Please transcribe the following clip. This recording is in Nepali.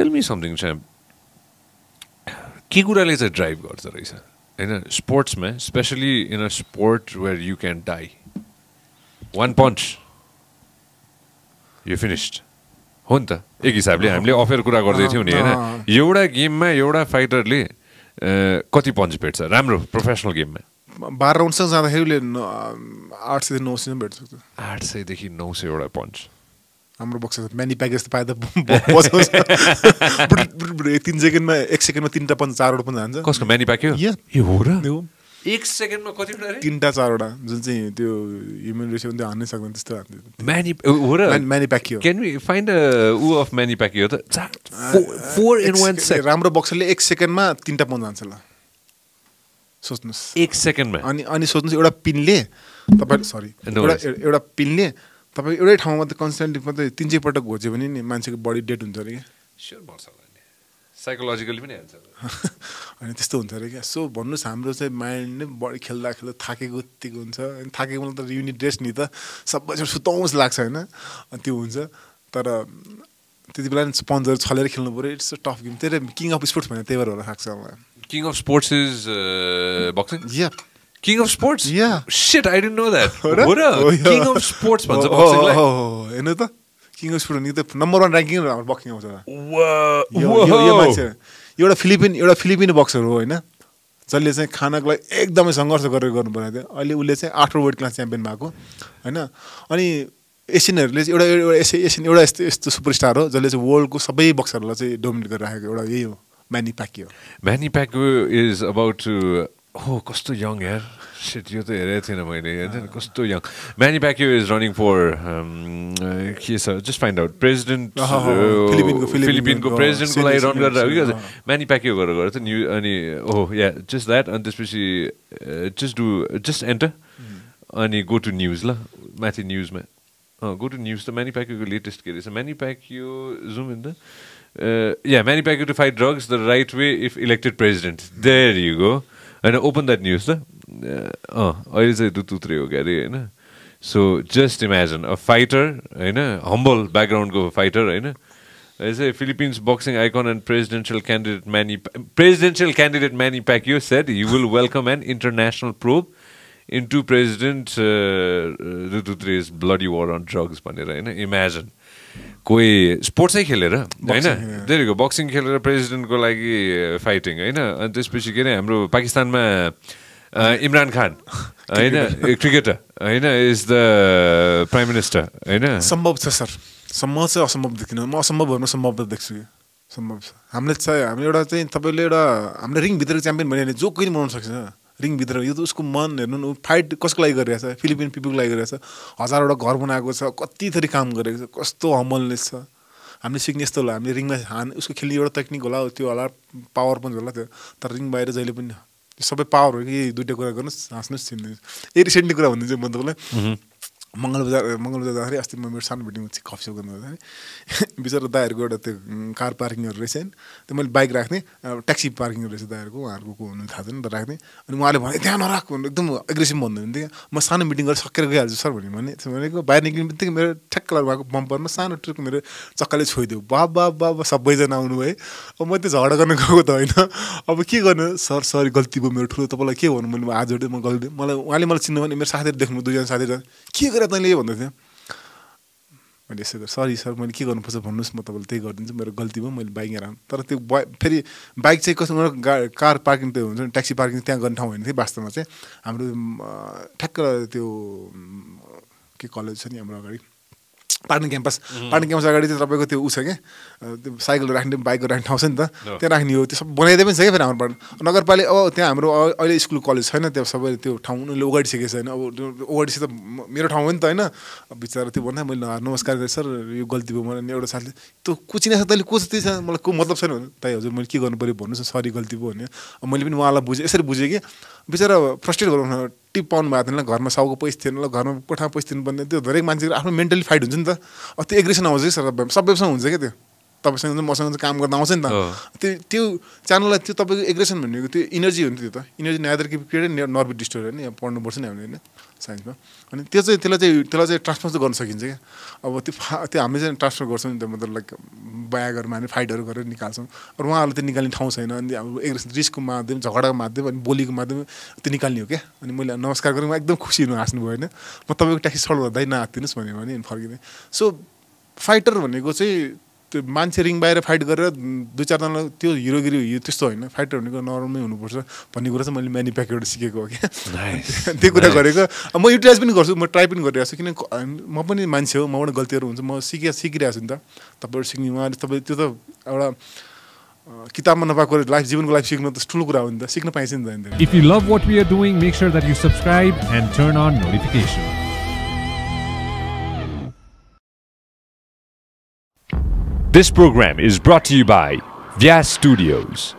Tell me something, champ. Kigurale is a drive god, sir. In a sports, man, especially in a sport where you can die. One punch, you're finished. Hunta, ek hisabli, hamle offer kura gardei thiyau ni, haina. Euta game ma euta fighter le kati punch bhetcha? Ramro professional game ma. 12 rounds sa jada heule 8 se 9 se bhet sakcha. 8 se dekhi 9 se euta punch. Hamro boxer Manny Pacquiao jasta paida boxer. 3 second ma 1 second ma 3 ta punch 4 wata punch jancha. Kasko Manny Pacquiao? Yeah. Ye ho ra? एक सेकेंड में कति डरे तीन टा चार वटा जुन चाहिँ त्यो ह्युमन रेसियो त्यो हान्नै सक्दैन त्यस्तो हान्थ्यो Manny हो र Manny Pacquiao Can we find a who of Manny Pacquiao त 4 in 1 सेकेन्ड राम्रो बक्सरले 1 सेकेन्डमा तीन टा पन जान्छ ल सोच्नुस् 1 सेकेन्डमा अनि अनि सोच्नुस् एउटा पिनले तपाईं सरी एउटा पिनले तपाईं एउटै ठाउँमा त कन्स्टन्टली मात्र 3 चाहिँ पटक घोज्यो भने नि मान्छेको बडी डेड हुन्छ रे के स्योर पर्छ Psychologically, I mean, this is So, when you mind, body, khela, khela, thake you need rest. Neither, sab bachar shutouts laksa, na, anti unsa. Tara, tedi sponsor chhaler khela It's a tough game. Tere king of sports man, tevar ora haksa King of sports is boxing. Yeah. King of sports. Yeah. Shit, I didn't know that. Ora, king of sports man, boxing like. Oh, King of Sweden, the #1 ranking in our boxing. Wow! Wow! You're a Philippine boxer, right? So let's say, खाना like एकदम संघर्ष गरेर गर्नु पर्ने थियो. अहिले उले चाहिँ 8 वेट क्लास च्याम्पियन भएको, हैन? अनि एसियनहरुले चाहिँ एउटा यस्तो सुपरस्टार हो जसले चाहिँ वर्ल्डको सबै बक्सरलाई चाहिँ डोमिनेट गरिराखेको एउटा यही हो, Manny Pacquiao. Manny Pacquiao is about to Oh, Kosto Young, yeah. Shit, you Kosto Young. Manny Pacquiao is running for just find out. President Philippine go president ko lai run garra. Manny Pacquiao garra garra. New ani oh yeah, just that and especially just enter ani go to news la. Mathy news ma. Go to news the Manny Pacquiao ko latest kare. So Manny Pacquiao zoom in the yeah Manny Pacquiao to fight drugs the right way if elected president. There you go. And open that news, na? So just imagine a fighter, humble background go fighter, as a Philippines boxing icon and presidential candidate Manny Pacquiao said he will welcome an international probe into President Duterte bloody war on drugs. Imagine. कोई sports नहीं खेले रहा, नहीं ना? There you go, boxing खेले रहा president को लागी fighting, नहीं ना? And this पिछली के ना हमरो पाकिस्तान में Imran Khan, नहीं ना? Cricketer, नहीं ना? Is the prime minister, नहीं ना? संभव था सर, संभव से असंभव दिखना, मौसंभव बनो संभव तो देख सके, संभव से। हमने तो सही, हमने उड़ा तो तब ले उड़ा, हमने ring भीतर champion बने ने जो कोई नहीं बन रिंग भित्र यो त उसको मन हेर्नु न फाइट कसको लागि गरिरहेछ फिलिपिन पिपुलको लागि गरिरहेछ हजारवटा घर बनाएको छ कति थरी काम गरेको छ कस्तो हम्बलनेस छ हामीले सिक्ने यस्तो होला हामीले रिङमा उसको खेल्ने एउटा टेक्निक होला त्यो होला पावर पनि होला त्यो तर रिङ बाहिर जहिले पनि सबै पावर हो कि दुईटा कुरा गर्नुस् हाँस्नुस् चिन्नुस् ए रिसेन्टली कुरा भन्दिन्छु म तपाईलाई मंगलबजार जाँदाखेरि अस्ति म मेरो सानो भिडियोमा चाहिँ कफी सो गर्नुभयो बिचरा दाइहरूको एउटा त्यो कार पार्किङहरू रहेछ हैन त्यो मैले बाइक राख्ने ट्याक्सी पार्किङहरू रहेछ दाइहरूको उहाँहरूको को हुनु थाहा छैन त राख्ने अनि उहाँले भने त्यहाँ नराख एकदम एग्रेसिभ भन्नुहुन्थ्यो म सानो मिटिङ गरेर सकेर गइहाल्छु सर भने त्यो भनेको बाहिर निक्लिने बित्तिकै मेरो ठ्याक्क भएको बम्परमा सानो ट्रुक मेरो चक्काले छोइदियो बाबा सबैजना आउनु भए अब म त्यो झगडा गर्न गएको त हैन अब के गर्नु सर सरी गल्ती भयो मेरो ठुलो तपाईलाई के भन्नु मैले आजबाट म गल्ती मलाई उहाँले मलाई चिन्नु भने मेरो साथीहरु देख्नु दुईजना साथीहरु के गरे तैले भन्दै थिए मैले यसो सरी सर मैले के गर्नुपर्छ भन्नुस् म तपाईलाई त्यही गर्दिन्छु मेरो गल्ती भयो मैले बाइक हेराम तर त्यो फेरि बाइक चाहिँ कसमा कार पार्किङ त्यो हुन्छ नि ट्याक्सी पार्किङ त्यहाँ गर्ने ठाउँ हैन थियो वास्तवमा चाहिँ हाम्रो ठ्याक्क त्यो के कलेज छ नि हाम्रो अगाडि पार्टन क्याम्पस अगाडि चाहिँ तपाईको त्यो उ छ के त्यो साइकल राख्ने बाइक राख्ने ठाउँ छ नि त त्यहाँ राख्ने हो त्यो सब बनाइदिए पनि छ के फेरि हाम्रो पार्टन नगरपालिका अब त्यहाँ हाम्रो अहिले स्कुल कलेज छैन त्यो सबै त्यो ठाउँ उनीहरूले ओगाडिसकेको छैन अब ओगाडिसके त मेरो ठाउँ हो नि त होइन बिचरा त्यो भन्दा मैले नमस्कार गरेँ सर यो गल्ती भयो मलाई एउटा साथीले त्यो कुचिना छ तैँले को छ त्यही छ मलाई को मतलब छैन भने ताई हजुर मैले के गर्नु पऱ्यो भन्नुहोस् न सरी गल्ती भयो भने अब मैले पनि उहाँलाई बुझेँ यसरी बुझेँ कि बिचरा फ्रस्ट्रेट गराउनु टिप पाउनु भएको थिएन घरमा साउको पैसा थिएन ल घरमा कोठामा पैसा दिनुपर्ने त्यो धेरै मान्छेको आफ्नो मेन्टली फाइट हुन्छ नि त अब त्यो एग्रेसन आउँछ कि सर सबैसँग हुन्छ क्या त्यो तपाईँसँग हुन्छ मसँग काम गर्दा आउँछ नि त त्यो त्यो च्यानललाई त्यो तपाईँको एग्रेसन भनेको त्यो इनर्जी हुन्थ्यो त इनर्जी नाइदर क्रिएट नर्भ डिस्टर्ब होइन पढ्नुपर्छ नि हामीले होइन साइंस में अन्य तेरा जो ट्रांसफर तो करना सकेंगे क्या अब वो ते आमेज़न ट्रांसफर कर सकते हैं मतलब लाइक बाया कर मैंने फाइटर कर निकाल सकूं और वहाँ आलते निकालने ठाउं सही ना अन्य एक रिस को माध्यम झगड़ा का माध्यम अन्य बोली के माध्यम ते निकालने हो क्या अन्य मुझे नमस्कार करूँगा एकदम खुशी ना आसन बोलने मतलब एक टैक्सी सॉल्व होता है ना आती ना समझे माने इन फर्क नहीं सो फाइटर बने को से तो मानसे रिंग बाहर फाइट कर रहा दो चार दिन लग त्यो हीरोगिरी हुई तो इस तो है ना फाइटर होने का नॉर्मल में होने पड़ता है पनी गुरा से मतलब मैनी पैकेट सीखे को क्या देखो ना करेगा अब मैं यूट्यूब पे नहीं कर सकूँ मैं ट्राई पे नहीं कर रहा सो कि ना मैं अपने मानसे हो मैं अपने गलतियाँ रहूँ तो मैं सीख रहा सिंदा तब पर सीखने वाले तब तो अब किताब में नफा करे लाइफ जीवन को लाइफ सीखना तो स्टूल करा होने सीखना पाएँ सिंदा इंदर if you love what we are doing make sure that you subscribe and turn on notification This program is brought to you by Vyas Studios.